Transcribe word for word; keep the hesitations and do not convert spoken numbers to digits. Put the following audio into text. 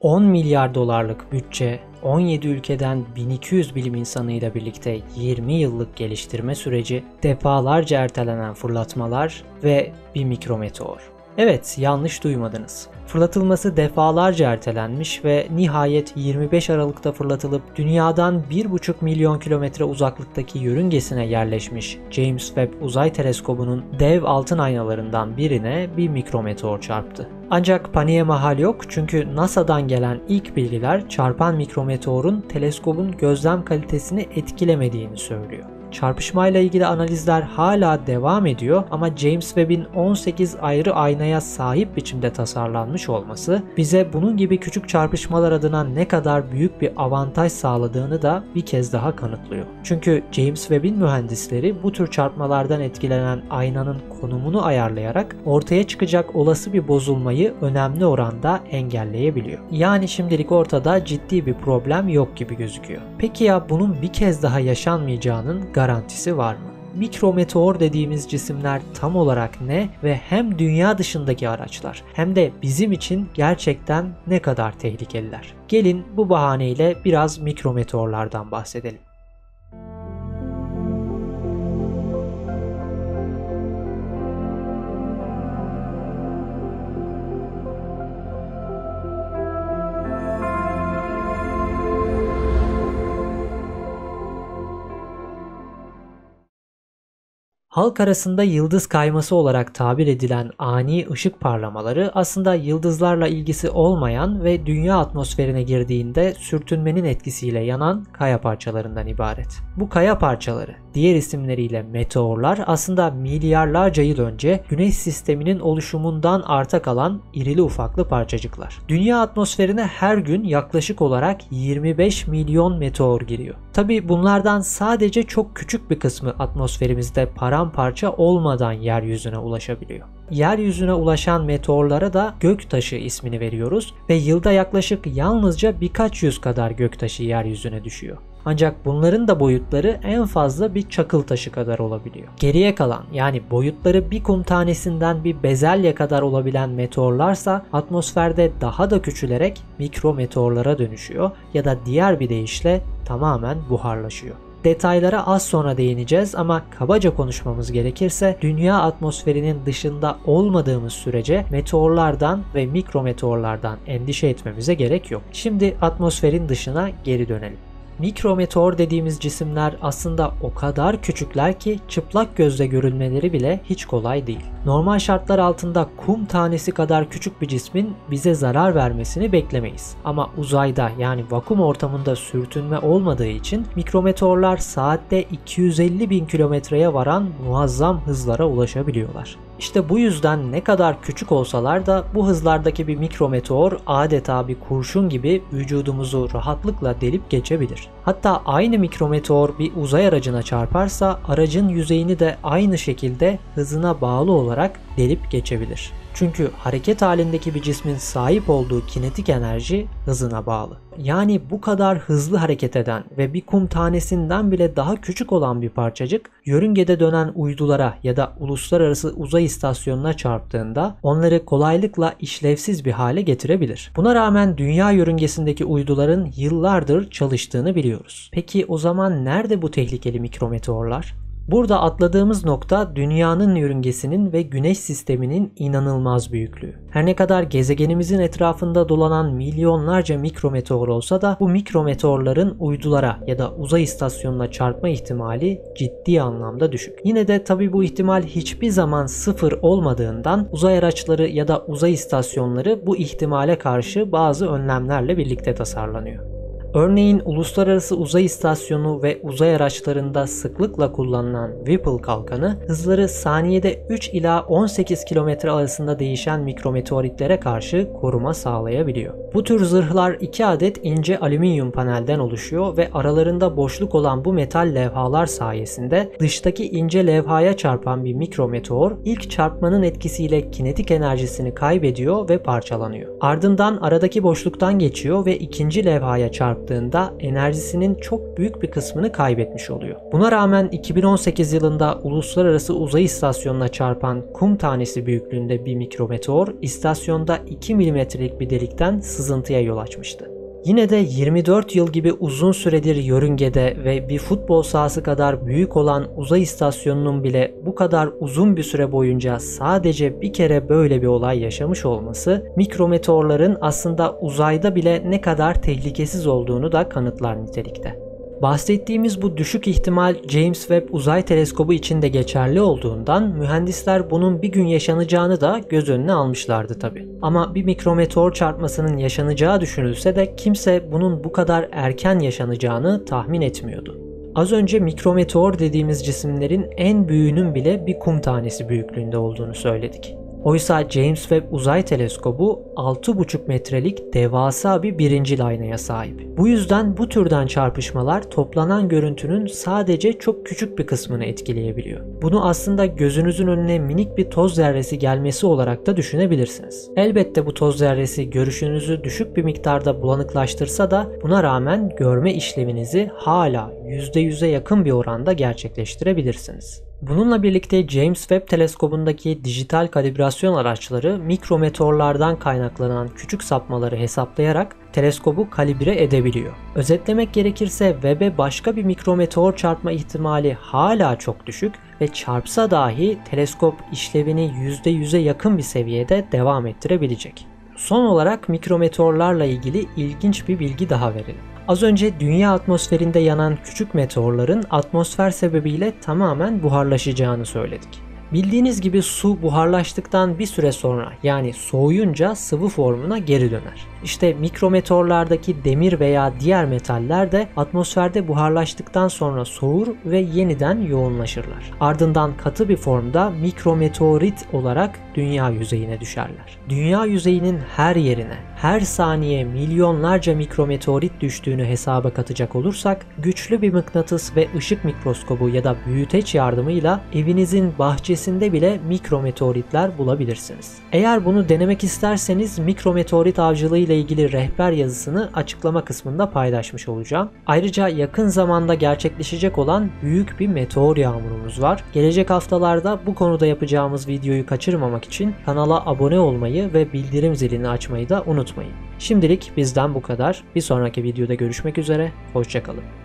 on milyar dolarlık bütçe, on yedi ülkeden bin iki yüz bilim insanıyla birlikte yirmi yıllık geliştirme süreci, defalarca ertelenen fırlatmalar ve bir mikrometeor. Evet, yanlış duymadınız. Fırlatılması defalarca ertelenmiş ve nihayet yirmi beş Aralık'ta fırlatılıp dünyadan bir buçuk milyon kilometre uzaklıktaki yörüngesine yerleşmiş James Webb Uzay Teleskobu'nun dev altın aynalarından birine bir mikrometeor çarptı. Ancak paniğe mahal yok, çünkü NASA'dan gelen ilk bilgiler çarpan mikrometeorun teleskobun gözlem kalitesini etkilemediğini söylüyor. Çarpışmayla ilgili analizler hala devam ediyor ama James Webb'in on sekiz ayrı aynaya sahip biçimde tasarlanmış olması bize bunun gibi küçük çarpışmalar adına ne kadar büyük bir avantaj sağladığını da bir kez daha kanıtlıyor. Çünkü James Webb'in mühendisleri bu tür çarpmalardan etkilenen aynanın konumunu ayarlayarak ortaya çıkacak olası bir bozulmayı önemli oranda engelleyebiliyor. Yani şimdilik ortada ciddi bir problem yok gibi gözüküyor. Peki ya bunun bir kez daha yaşanmayacağının garantisi var mı? Mikrometeor dediğimiz cisimler tam olarak ne ve hem dünya dışındaki araçlar hem de bizim için gerçekten ne kadar tehlikeliler? Gelin bu bahaneyle biraz mikrometeorlardan bahsedelim. Halk arasında yıldız kayması olarak tabir edilen ani ışık parlamaları aslında yıldızlarla ilgisi olmayan ve dünya atmosferine girdiğinde sürtünmenin etkisiyle yanan kaya parçalarından ibaret. Bu kaya parçaları, diğer isimleriyle meteorlar, aslında milyarlarca yıl önce Güneş sisteminin oluşumundan arta kalan irili ufaklı parçacıklar. Dünya atmosferine her gün yaklaşık olarak yirmi beş milyon meteor giriyor. Tabii bunlardan sadece çok küçük bir kısmı atmosferimizde paramparça olmadan yeryüzüne ulaşabiliyor. Yeryüzüne ulaşan meteorlara da göktaşı ismini veriyoruz ve yılda yaklaşık yalnızca birkaç yüz kadar göktaşı yeryüzüne düşüyor. Ancak bunların da boyutları en fazla bir çakıl taşı kadar olabiliyor. Geriye kalan, yani boyutları bir kum tanesinden bir bezelye kadar olabilen meteorlarsa atmosferde daha da küçülerek mikrometeorlara dönüşüyor ya da diğer bir deyişle tamamen buharlaşıyor. Detaylara az sonra değineceğiz ama kabaca konuşmamız gerekirse dünya atmosferinin dışında olmadığımız sürece meteorlardan ve mikrometeorlardan endişe etmemize gerek yok. Şimdi atmosferin dışına geri dönelim. Mikrometeor dediğimiz cisimler aslında o kadar küçükler ki çıplak gözle görülmeleri bile hiç kolay değil. Normal şartlar altında kum tanesi kadar küçük bir cismin bize zarar vermesini beklemeyiz. Ama uzayda, yani vakum ortamında sürtünme olmadığı için mikrometeorlar saatte iki yüz elli bin kilometreye varan muazzam hızlara ulaşabiliyorlar. İşte bu yüzden ne kadar küçük olsalar da bu hızlardaki bir mikrometeor adeta bir kurşun gibi vücudumuzu rahatlıkla delip geçebilir. Hatta aynı mikrometeor bir uzay aracına çarparsa aracın yüzeyini de aynı şekilde hızına bağlı olarak delip geçebilir. Çünkü hareket halindeki bir cismin sahip olduğu kinetik enerji hızına bağlı. Yani bu kadar hızlı hareket eden ve bir kum tanesinden bile daha küçük olan bir parçacık yörüngede dönen uydulara ya da Uluslararası Uzay İstasyonu'na çarptığında onları kolaylıkla işlevsiz bir hale getirebilir. Buna rağmen dünya yörüngesindeki uyduların yıllardır çalıştığını biliyoruz. Peki o zaman nerede bu tehlikeli mikrometeorlar? Burada atladığımız nokta dünyanın yörüngesinin ve güneş sisteminin inanılmaz büyüklüğü. Her ne kadar gezegenimizin etrafında dolanan milyonlarca mikrometeor olsa da bu mikrometeorların uydulara ya da uzay istasyonuna çarpma ihtimali ciddi anlamda düşük. Yine de tabii bu ihtimal hiçbir zaman sıfır olmadığından uzay araçları ya da uzay istasyonları bu ihtimale karşı bazı önlemlerle birlikte tasarlanıyor. Örneğin Uluslararası Uzay İstasyonu ve uzay araçlarında sıklıkla kullanılan Whipple kalkanı, hızları saniyede üç ila on sekiz kilometre arasında değişen mikrometeoritlere karşı koruma sağlayabiliyor. Bu tür zırhlar iki adet ince alüminyum panelden oluşuyor ve aralarında boşluk olan bu metal levhalar sayesinde dıştaki ince levhaya çarpan bir mikrometeor ilk çarpmanın etkisiyle kinetik enerjisini kaybediyor ve parçalanıyor. Ardından aradaki boşluktan geçiyor ve ikinci levhaya çarpıyor yaptığında enerjisinin çok büyük bir kısmını kaybetmiş oluyor. Buna rağmen iki bin on sekiz yılında Uluslararası Uzay İstasyonu'na çarpan kum tanesi büyüklüğünde bir mikrometeor istasyonda iki milimetrelik bir delikten sızıntıya yol açmıştı. Yine de yirmi dört yıl gibi uzun süredir yörüngede ve bir futbol sahası kadar büyük olan uzay istasyonunun bile bu kadar uzun bir süre boyunca sadece bir kere böyle bir olay yaşamış olması, mikrometeorların aslında uzayda bile ne kadar tehlikesiz olduğunu da kanıtlar nitelikte. Bahsettiğimiz bu düşük ihtimal James Webb Uzay Teleskobu için de geçerli olduğundan mühendisler bunun bir gün yaşanacağını da göz önüne almışlardı tabi. Ama bir mikrometeor çarpmasının yaşanacağı düşünülse de kimse bunun bu kadar erken yaşanacağını tahmin etmiyordu. Az önce mikrometeor dediğimiz cisimlerin en büyüğünün bile bir kum tanesi büyüklüğünde olduğunu söyledik. Oysa James Webb Uzay Teleskobu altı buçuk metrelik devasa bir birincil aynaya sahip. Bu yüzden bu türden çarpışmalar toplanan görüntünün sadece çok küçük bir kısmını etkileyebiliyor. Bunu aslında gözünüzün önüne minik bir toz zerresi gelmesi olarak da düşünebilirsiniz. Elbette bu toz zerresi görüşünüzü düşük bir miktarda bulanıklaştırsa da buna rağmen görme işleminizi hala yüzde yüze yakın bir oranda gerçekleştirebilirsiniz. Bununla birlikte James Webb Teleskobu'ndaki dijital kalibrasyon araçları mikrometeorlardan kaynaklanan küçük sapmaları hesaplayarak teleskobu kalibre edebiliyor. Özetlemek gerekirse Webb'e başka bir mikrometeor çarpma ihtimali hala çok düşük ve çarpsa dahi teleskop işlevini yüzde yüze yakın bir seviyede devam ettirebilecek. Son olarak mikrometeorlarla ilgili ilginç bir bilgi daha verelim. Az önce dünya atmosferinde yanan küçük meteorların atmosfer sebebiyle tamamen buharlaşacağını söyledik. Bildiğiniz gibi su buharlaştıktan bir süre sonra, yani soğuyunca sıvı formuna geri döner. İşte mikrometeorlardaki demir veya diğer metaller de atmosferde buharlaştıktan sonra soğur ve yeniden yoğunlaşırlar. Ardından katı bir formda mikrometeorit olarak dünya yüzeyine düşerler. Dünya yüzeyinin her yerine, her saniye milyonlarca mikrometeorit düştüğünü hesaba katacak olursak, güçlü bir mıknatıs ve ışık mikroskobu ya da büyüteç yardımıyla evinizin bahçesi bile mikrometeoritler bulabilirsiniz. Eğer bunu denemek isterseniz mikrometeorit avcılığı ile ilgili rehber yazısını açıklama kısmında paylaşmış olacağım. Ayrıca yakın zamanda gerçekleşecek olan büyük bir meteor yağmurumuz var. Gelecek haftalarda bu konuda yapacağımız videoyu kaçırmamak için kanala abone olmayı ve bildirim zilini açmayı da unutmayın. Şimdilik bizden bu kadar. Bir sonraki videoda görüşmek üzere. Hoşça kalın.